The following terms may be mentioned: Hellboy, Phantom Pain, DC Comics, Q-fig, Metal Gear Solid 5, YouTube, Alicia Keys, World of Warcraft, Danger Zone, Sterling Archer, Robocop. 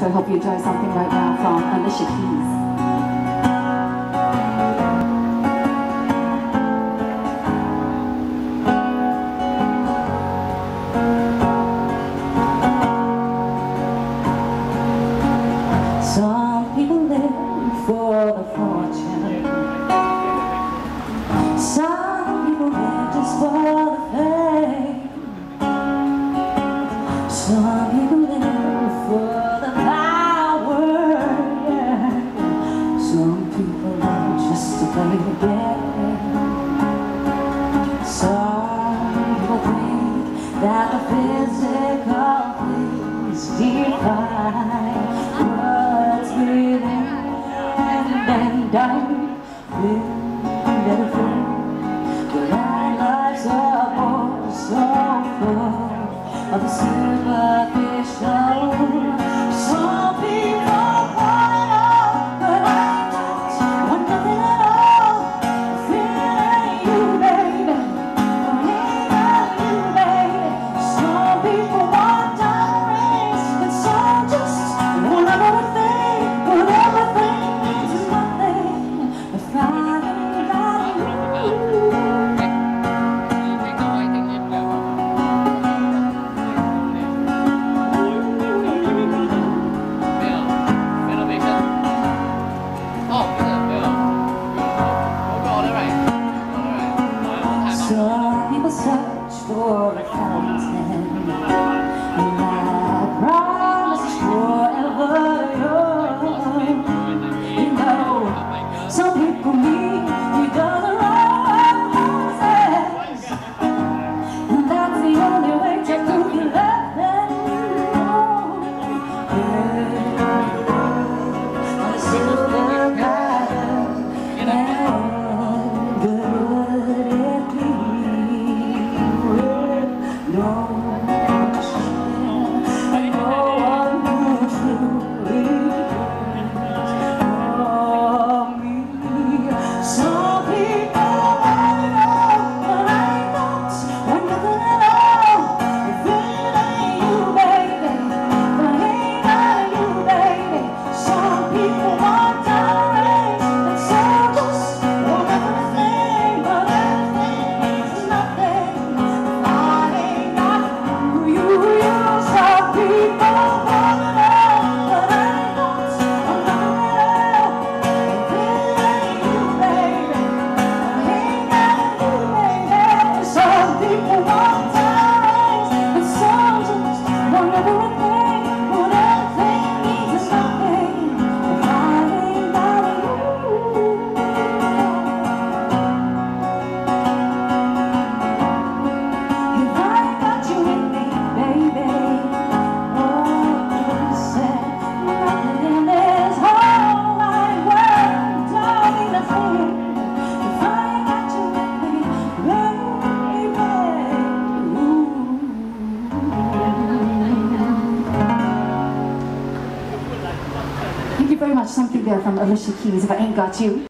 So I hope you enjoy something right now from Alicia Keys. Some people live for the fortune. Some people live just for the fame. Some people live for the power. Yeah. Some people live just to play the game. Some people think that the physical is divine. Of the superficial, some people want it all, but I don't want nothing at all. If it ain't you, baby, or ain't not you, baby. Some people want diamond rings, but some just want everything. But everything means nothing if I don't like you. Some people search for a fountain, and that promise is forever young. You know, some people meet each other on roses, and that's the only way to prove you love them. Yeah, I see the light. Thank you very much. Something there from Alicia Keys, If I Ain't Got You.